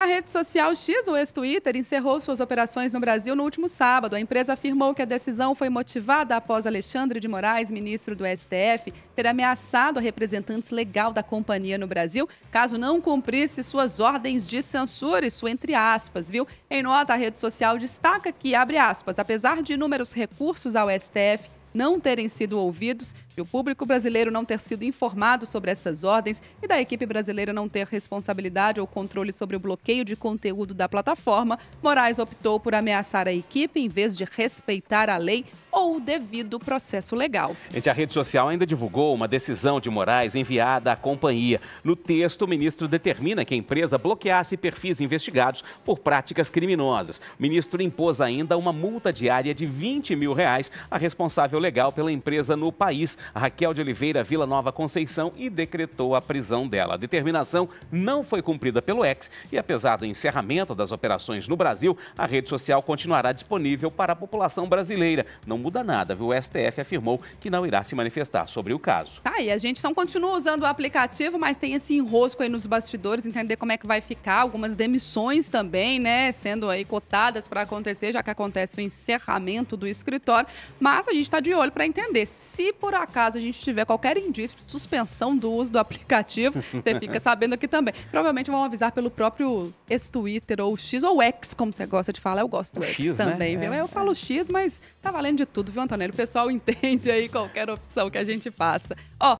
A rede social X, ou ex-Twitter, encerrou suas operações no Brasil no último sábado. A empresa afirmou que a decisão foi motivada após Alexandre de Moraes, ministro do STF, ter ameaçado a representante legal da companhia no Brasil, caso não cumprisse suas ordens de censura, isso entre aspas, viu? Em nota, a rede social destaca que, abre aspas, apesar de inúmeros recursos ao STF, não terem sido ouvidos, e o público brasileiro não ter sido informado sobre essas ordens e da equipe brasileira não ter responsabilidade ou controle sobre o bloqueio de conteúdo da plataforma, Moraes optou por ameaçar a equipe em vez de respeitar a lei ou o devido processo legal. A rede social ainda divulgou uma decisão de Moraes enviada à companhia. No texto, o ministro determina que a empresa bloqueasse perfis investigados por práticas criminosas. O ministro impôs ainda uma multa diária de R$20 mil à responsável legal pela empresa no país, a Raquel de Oliveira, Vila Nova Conceição, e decretou a prisão dela. A determinação não foi cumprida pelo X e, apesar do encerramento das operações no Brasil, a rede social continuará disponível para a população brasileira. Não muda nada, viu? O STF afirmou que não irá se manifestar sobre o caso. Tá, e a gente não continua usando o aplicativo, mas tem esse enrosco aí nos bastidores, entender como é que vai ficar, algumas demissões também, né, sendo aí cotadas para acontecer, já que acontece o encerramento do escritório, mas a gente está de olho para entender se por acaso a gente tiver qualquer indício de suspensão do uso do aplicativo, você fica sabendo aqui também. Provavelmente vão avisar pelo próprio ex-Twitter ou X ou X, como você gosta de falar. Eu gosto do X também, né? Eu falo X, mas tá valendo de tudo, viu, Antonello? O pessoal entende aí qualquer opção que a gente passa. Ó,